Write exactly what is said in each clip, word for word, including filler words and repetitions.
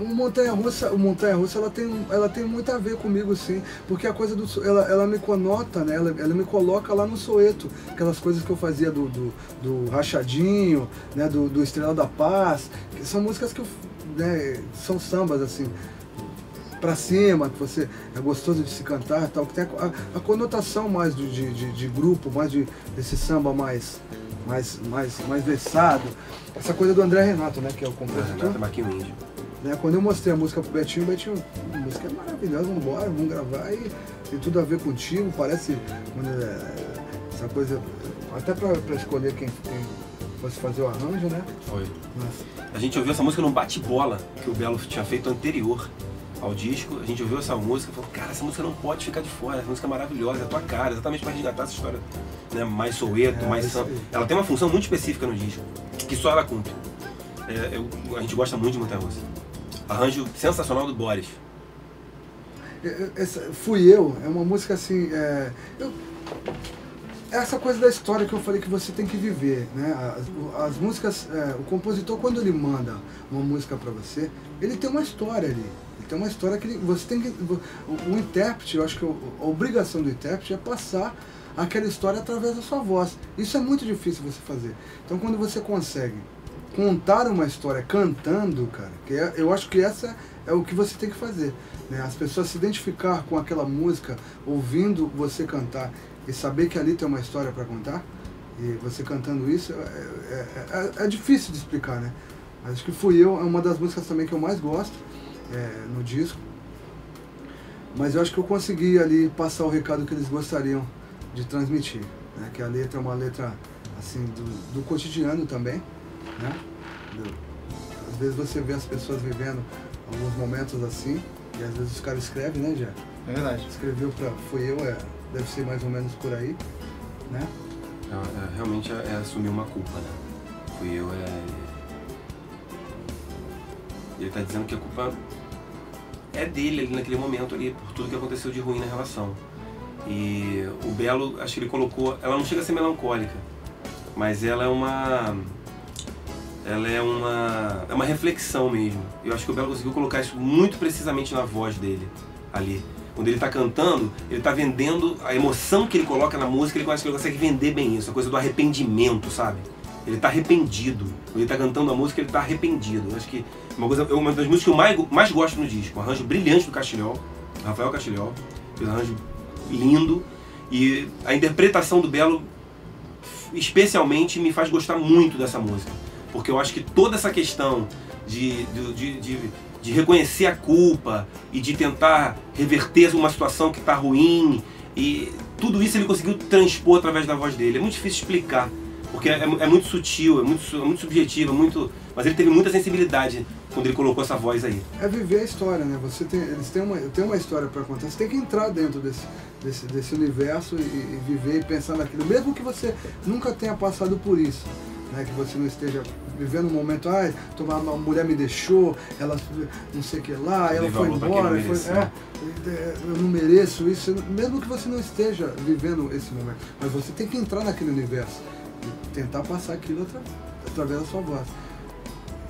O Montanha Russa, o Montanha Russa ela tem, ela tem muito a ver comigo, sim, porque a coisa do ela, ela me conota, né? Ela, ela me coloca lá no soeto, aquelas coisas que eu fazia do, do, do Rachadinho, né? Do, do Estrela da Paz, que são músicas que eu, né? São sambas assim, pra cima, que você é gostoso de se cantar, tal, que tem a, a, a conotação mais de, de, de, de grupo, mais de, desse samba mais... mais, mais, mais versado. Essa coisa do André Renato, né, que é o compositor. Né, quando eu mostrei a música pro Betinho, o Betinho, a música é maravilhosa, vamos embora, vamos gravar e tem tudo a ver contigo, parece é, essa coisa, até pra, pra escolher quem, quem fosse fazer o arranjo, né? Foi. Nossa. A gente ouviu essa música num bate-bola que o Belo tinha feito anterior ao disco, a gente ouviu essa música e falou, cara, essa música não pode ficar de fora, essa música é maravilhosa, é a tua cara, exatamente para resgatar essa história, né, mais soeto, é, mais samba. Ela tem uma função muito específica no disco, que só ela cumpre. É, eu, a gente gosta muito de Montanha Russa. Arranjo sensacional do Boris. Essa, Fui Eu, é uma música assim, é, eu, essa coisa da história que eu falei que você tem que viver, né? As, as músicas, é, o compositor quando ele manda uma música para você, ele tem uma história ali. Tem uma história que você tem que... O, o intérprete, eu acho que a obrigação do intérprete é passar aquela história através da sua voz. Isso é muito difícil você fazer. Então quando você consegue contar uma história cantando, cara, que é, eu acho que essa é o que você tem que fazer. Né? As pessoas se identificar com aquela música, ouvindo você cantar e saber que ali tem uma história para contar, e você cantando isso, é, é, é, é difícil de explicar, né? Acho que Fui Eu é uma das músicas também que eu mais gosto. É, no disco, mas eu acho que eu consegui ali passar o recado que eles gostariam de transmitir, né? Que a letra é uma letra assim do, do cotidiano também, né? Às vezes você vê as pessoas vivendo alguns momentos assim, e às vezes os caras escrevem, né, Jeff? É verdade. Escreveu pra Fui Eu, é, deve ser mais ou menos por aí, né? É, realmente é, é assumir uma culpa, né? Fui Eu é... Ele tá dizendo que a culpa é dele ali naquele momento ali, por tudo que aconteceu de ruim na relação. E o Belo, acho que ele colocou, ela não chega a ser melancólica, mas ela é uma ela é uma é uma reflexão mesmo. Eu acho que o Belo conseguiu colocar isso muito precisamente na voz dele ali. Quando ele tá cantando, ele tá vendendo a emoção que ele coloca na música, ele consegue, ele consegue vender bem isso, a coisa do arrependimento, sabe? Ele tá arrependido. Ele tá cantando a música, ele tá arrependido. Eu acho que uma, coisa, uma das músicas que eu mais, mais gosto no disco. Um arranjo brilhante do Castilho, Rafael Castilho. Um arranjo lindo. E a interpretação do Belo, especialmente, me faz gostar muito dessa música. Porque eu acho que toda essa questão de, de, de, de, de reconhecer a culpa e de tentar reverter uma situação que tá ruim, e tudo isso ele conseguiu transpor através da voz dele. É muito difícil explicar. Porque é, é muito sutil, é muito, é muito subjetivo, é muito... mas ele teve muita sensibilidade quando ele colocou essa voz aí. É viver a história, né? Você tem, eles têm uma, tem uma história para contar, você tem que entrar dentro desse, desse, desse universo e, e viver e pensar naquilo. Mesmo que você nunca tenha passado por isso, né? Que você não esteja vivendo um momento, ah, uma mulher me deixou, ela não sei o que lá, ela foi embora, não foi, é, eu não mereço isso. Mesmo que você não esteja vivendo esse momento, mas você tem que entrar naquele universo. Tentar passar aquilo atra... através da sua voz.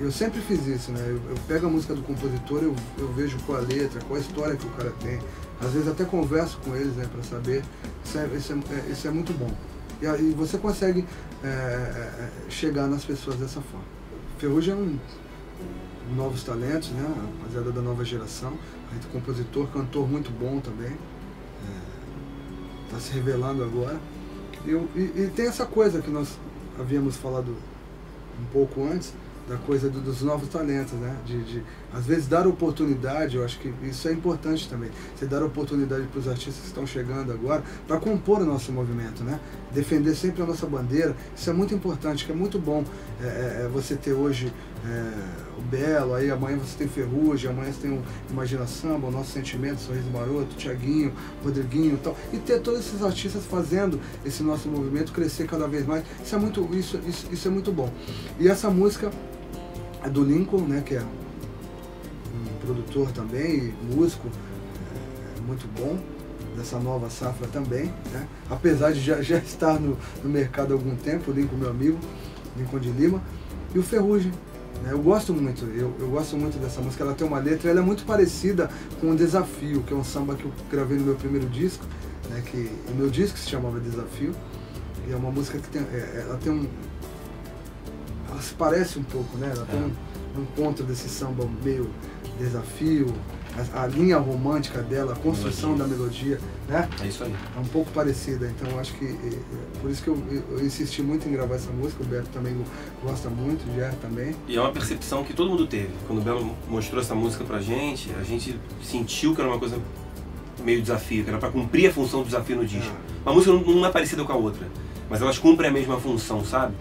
Eu sempre fiz isso, né? Eu, eu pego a música do compositor, eu, eu vejo qual a letra, qual a história que o cara tem. Às vezes até converso com eles, né? Pra saber. Isso é, isso é, isso é muito bom. E, e você consegue é, chegar nas pessoas dessa forma. Ferrugem é um novos talentos, né? Rapaziada da nova geração. É compositor, cantor muito bom também. É, tá se revelando agora. Eu, e, e tem essa coisa que nós havíamos falado um pouco antes, da coisa do, dos novos talentos, né? De, de, às vezes dar oportunidade, eu acho que isso é importante também. Você dar oportunidade para os artistas que estão chegando agora, para compor o nosso movimento, né? Defender sempre a nossa bandeira, isso é muito importante, que é muito bom é, é, você ter hoje é, o Belo, aí amanhã você tem Ferrugem, amanhã você tem o Imagina Samba, o Nosso Sentimento, Sorriso Maroto, Tiaguinho, Rodriguinho e tal. E ter todos esses artistas fazendo esse nosso movimento crescer cada vez mais, isso é muito, isso, isso, isso é muito bom. E essa música é do Lincoln, né, que é um produtor também, músico, é, muito bom, dessa nova safra também, né, apesar de já, já estar no, no mercado há algum tempo, o Lincoln, meu amigo, Lincoln de Lima, e o Ferrugem, Eu gosto muito, eu, eu gosto muito dessa música, ela tem uma letra, ela é muito parecida com o Desafio, que é um samba que eu gravei no meu primeiro disco, né, que o meu disco se chamava Desafio, e é uma música que tem, ela tem um... ela se parece um pouco, né, ela tem um, um encontro desse samba meio Desafio, a, a linha romântica dela, a construção melodia. da melodia, né? É isso aí. É um pouco parecida, então eu acho que... É, por isso que eu, eu insisti muito em gravar essa música, o Beto também gosta muito, o Jeff também. E é uma percepção que todo mundo teve. Quando o Belo mostrou essa música pra gente, a gente sentiu que era uma coisa meio desafio, que era pra cumprir a função do desafio no disco. Ah. Uma música não, não é parecida com a outra, mas elas cumprem a mesma função, sabe?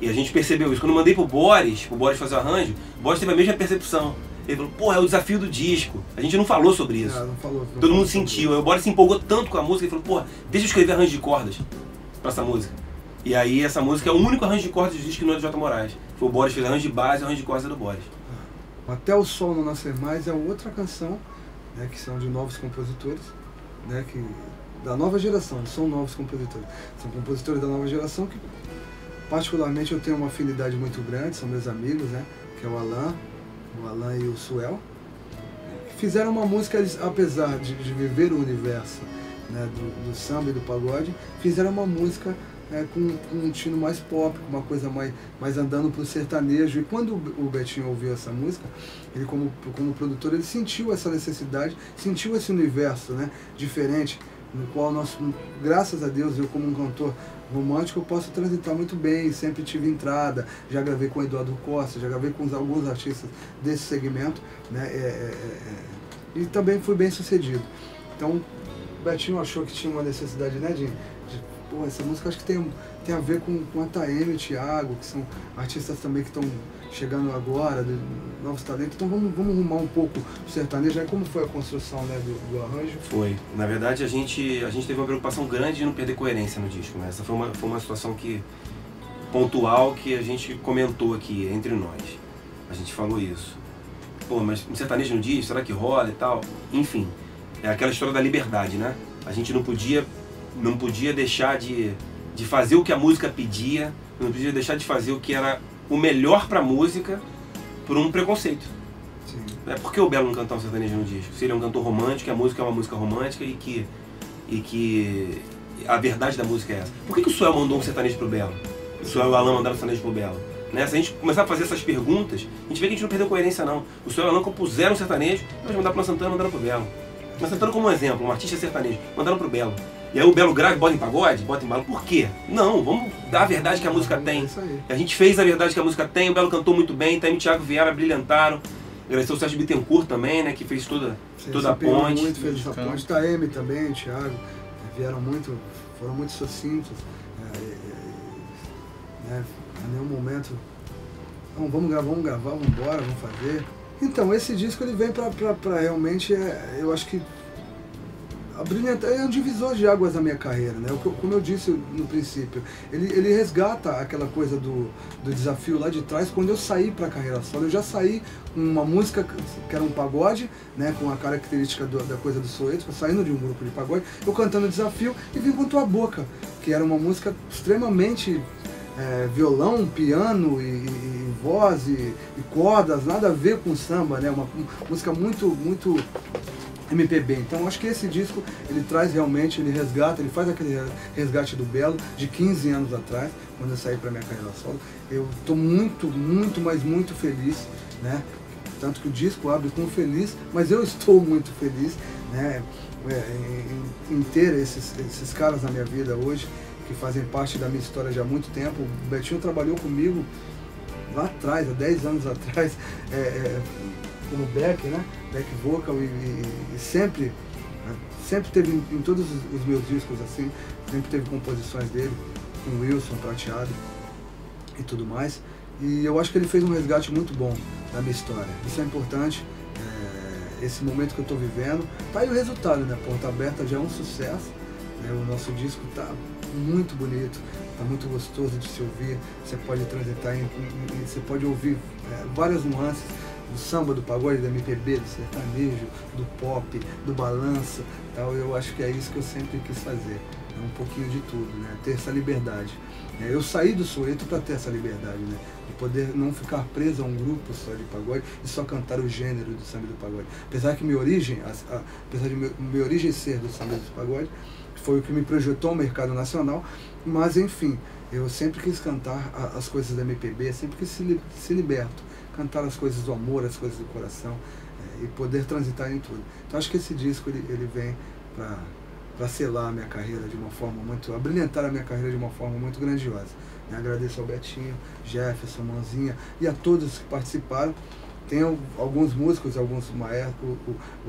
E a gente percebeu isso. Quando eu mandei pro Boris, pro Boris fazer o arranjo, o Boris teve a mesma percepção. Ele falou, pô, é o desafio do disco. A gente não falou sobre isso. Não, não falou, não Todo mundo sentiu. Aí o Boris se empolgou tanto com a música, ele falou, pô, deixa eu escrever arranjo de cordas pra essa música. E aí essa música é o único arranjo de cordas do disco que não é do Jota Moraes. Foi o Boris fez arranjo de base, arranjo de cordas é do Boris. Até o Sol Não Nascer Mais é outra canção, né, que são de novos compositores, né, que, da nova geração, são novos compositores. São compositores da nova geração que, particularmente, eu tenho uma afinidade muito grande, são meus amigos, né, que é o Alan, o Alan e o Suel, fizeram uma música, eles, apesar de, de viver o universo, né, do, do samba e do pagode, fizeram uma música é, com, com um tino mais pop, com uma coisa mais, mais andando pro sertanejo. E quando o Betinho ouviu essa música, ele como, como produtor, ele sentiu essa necessidade, sentiu esse universo, né, diferente, no qual nós, graças a Deus, eu como um cantor romântico, eu posso transitar muito bem, sempre tive entrada, já gravei com o Eduardo Costa, já gravei com alguns artistas desse segmento, né, é, é, é, e também fui bem sucedido. Então, o Betinho achou que tinha uma necessidade, né, de, de pô, essa música acho que tem, tem a ver com, com a Taemi e o Thiago, que são artistas também que estão chegando agora, de novos talentos, então vamos, vamos arrumar um pouco o sertanejo. Aí como foi a construção, né, do, do arranjo? Foi. Na verdade, a gente, a gente teve uma preocupação grande de não perder coerência no disco, né? Essa foi uma, foi uma situação que, pontual, que a gente comentou aqui entre nós. A gente falou isso. Pô, mas um sertanejo no disco, será que rola e tal? Enfim, é aquela história da liberdade, né? A gente não podia, não podia deixar de, de fazer o que a música pedia, não podia deixar de fazer o que era o melhor pra música por um preconceito. Sim. É porque o Belo não cantar um sertanejo no disco? Se ele é um cantor romântico, a música é uma música romântica e que, e que a verdade da música é essa. Por que, que o Suel mandou um sertanejo pro Belo? O Suel e o Alan mandaram um sertanejo pro Belo. Né? Se a gente começar a fazer essas perguntas, a gente vê que a gente não perdeu coerência não. O Suel e o Alan compuseram um sertanejo, mas mandaram pro La Santana, mandaram pro Belo. La Santana como um exemplo, um artista sertanejo, mandaram pro Belo. E aí o Belo grave, bota em pagode, bota em bala. Por quê? Não, vamos dar a verdade que a música tem. A gente fez a verdade que a música tem, o Belo cantou muito bem, Taemi e Thiago vieram, brilhantaram. Agradecer o Sérgio Bittencourt também, né, que fez toda, toda a ponte. Muito fez essa ponte. Taemi também, Thiago, vieram muito, foram muito sucintos. É, é, né, a nenhum momento, não, vamos gravar, vamos gravar, vamos embora, vamos fazer. Então, esse disco ele vem pra, pra, pra realmente, é, eu acho que é um divisor de águas na minha carreira, né? Como eu disse no princípio, ele, ele resgata aquela coisa do, do desafio lá de trás. Quando eu saí para a carreira solo, eu já saí com uma música que era um pagode, né? Com a característica do, da coisa do soeto, saindo de um grupo de pagode, eu cantando desafio e vim com Tua Boca, que era uma música extremamente é, violão, piano e, e voz e, e cordas, nada a ver com samba, né? Uma, uma música muito, muito... M P B. Então acho que esse disco ele traz realmente, ele resgata, ele faz aquele resgate do Belo de quinze anos atrás, quando eu saí para minha carreira solo. Eu estou muito, muito, mas muito feliz, né? Tanto que o disco abre com feliz, mas eu estou muito feliz, né? Em, em, em ter esses, esses caras na minha vida hoje, que fazem parte da minha história já há muito tempo. O Betinho trabalhou comigo lá atrás, há dez anos atrás, é, é, como back, né? Back vocal e, e, e sempre, né? Sempre teve em, em todos os, os meus discos assim, sempre teve composições dele, com Wilson, Prateado e tudo mais. E eu acho que ele fez um resgate muito bom da minha história. Isso é importante, é, esse momento que eu estou vivendo. Tá aí o resultado, né? Porta Aberta já é um sucesso, né? O nosso disco tá muito bonito, tá muito gostoso de se ouvir. Você pode transitar, em, em, em, você pode ouvir é, várias nuances, do samba, do pagode, da M P B, do sertanejo, do pop, do balanço, tal. Eu acho que é isso que eu sempre quis fazer. é um pouquinho de tudo, né? Ter essa liberdade. Eu saí do Soweto para ter essa liberdade, né? De poder não ficar preso a um grupo só de pagode e só cantar o gênero do samba do pagode. Apesar que minha origem, a, a, apesar de meu, minha origem ser do samba do pagode, foi o que me projetou ao mercado nacional, mas enfim, eu sempre quis cantar a, as coisas da M P B, sempre quis se, se liberto, cantar as coisas do amor, as coisas do coração, é, e poder transitar em tudo. Então acho que esse disco ele, ele vem para... para selar a minha carreira de uma forma muito... abrilhantar a minha carreira de uma forma muito grandiosa. Eu agradeço ao Betinho, Jefferson, Mãozinha e a todos que participaram. Tem alguns músicos, alguns maestros,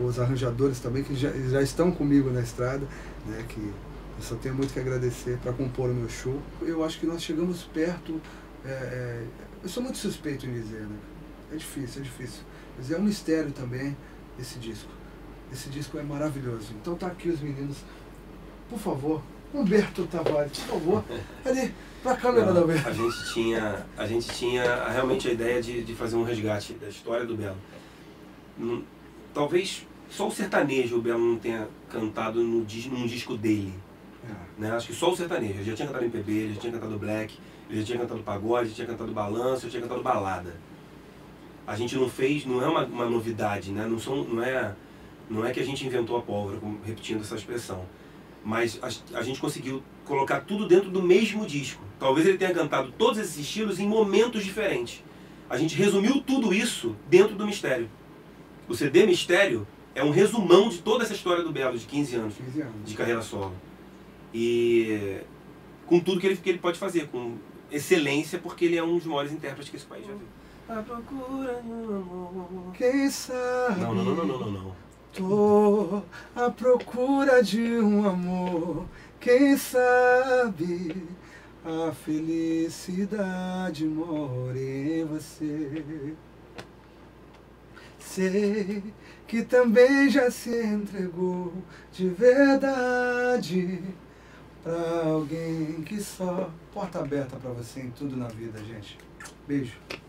os arranjadores também, que já, já estão comigo na estrada, né, que eu só tenho muito que agradecer para compor o meu show. Eu acho que nós chegamos perto... É, é, eu sou muito suspeito em dizer, né? É difícil, é difícil. Mas é um mistério também esse disco. Esse disco é maravilhoso. Então tá aqui os meninos. Por favor, Humberto Tavares, por favor. Ali, pra câmera da Humberto. A gente tinha, a gente tinha realmente a ideia de, de fazer um resgate da história do Belo. Não, talvez só o sertanejo o Belo não tenha cantado no, num disco dele. É. Né? Acho que só o sertanejo. Ele já tinha cantado M P B, ele já tinha cantado black, ele já tinha cantado pagode, ele já tinha cantado balanço, ele já tinha cantado balada. A gente não fez, não é uma, uma novidade, né? Não, são, não é... Não é que a gente inventou a pólvora, repetindo essa expressão, mas a, a gente conseguiu colocar tudo dentro do mesmo disco. Talvez ele tenha cantado todos esses estilos em momentos diferentes. A gente resumiu tudo isso dentro do Mistério. O C D Mistério é um resumão de toda essa história do Belo, de quinze anos, quinze anos. De carreira solo. E com tudo que ele, que ele pode fazer, com excelência, porque ele é um dos maiores intérpretes que esse país já viu. A procura do amor, quem sabe... Não, não, não, não, não, não. Tô à procura de um amor, quem sabe a felicidade mora em você. Sei que também já se entregou de verdade pra alguém que só... Porta aberta pra você em tudo na vida, gente. Beijo.